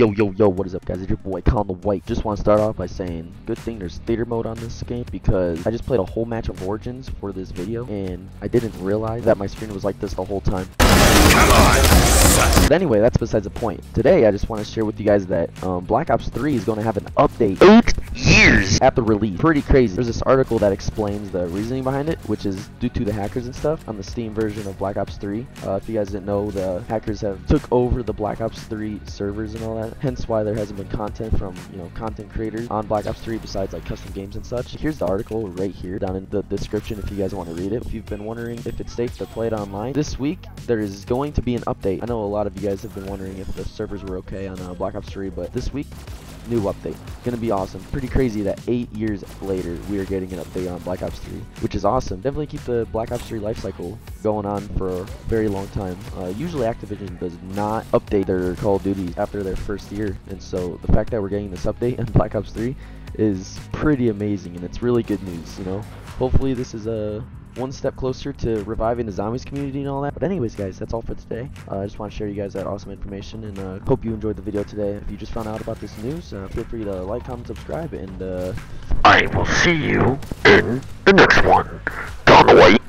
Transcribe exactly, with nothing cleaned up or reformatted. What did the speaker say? Yo, yo, yo, what is up, guys? It's your boy, Colin the White. Just want to start off by saying, good thing there's theater mode on this game, because I just played a whole match of Origins for this video, and I didn't realize that my screen was like this the whole time. Come on! But anyway, that's besides the point. Today, I just want to share with you guys that um, Black Ops three is going to have an update eight years after release. Pretty crazy. There's this article that explains the reasoning behind it, which is due to the hackers and stuff on the Steam version of Black Ops three. Uh, if you guys didn't know, the hackers have took over the Black Ops three servers and all that. Hence why there hasn't been content from, you know, content creators on Black Ops three besides like custom games and such. Here's the article right here down in the description if you guys want to read it. If you've been wondering if it's safe to play it online, this week there is going to be an update. I know a lot of you guys have been wondering if the servers were okay on uh, Black Ops three, but this week, new update. Gonna be awesome. Pretty crazy that eight years later we are getting an update on Black Ops three, which is awesome. Definitely keep the Black Ops three life cycle going on for a very long time. Uh, usually Activision does not update their Call of Duty after their first year, and so the fact that we're getting this update in Black Ops three is pretty amazing, and it's really good news, you know. Hopefully this is a one step closer to reviving the zombies community and all that. But anyways, guys, that's all for today. uh, I just want to share you guys that awesome information, and uh, hope you enjoyed the video today. If you just found out about this news, uh, feel free to like, comment, subscribe, and uh, I will see you in the next one. Don't wait.